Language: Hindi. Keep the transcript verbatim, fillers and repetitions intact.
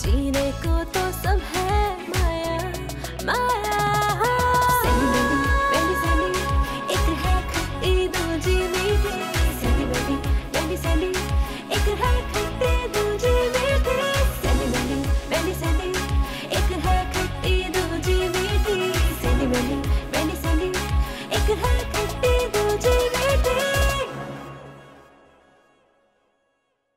जीने को तो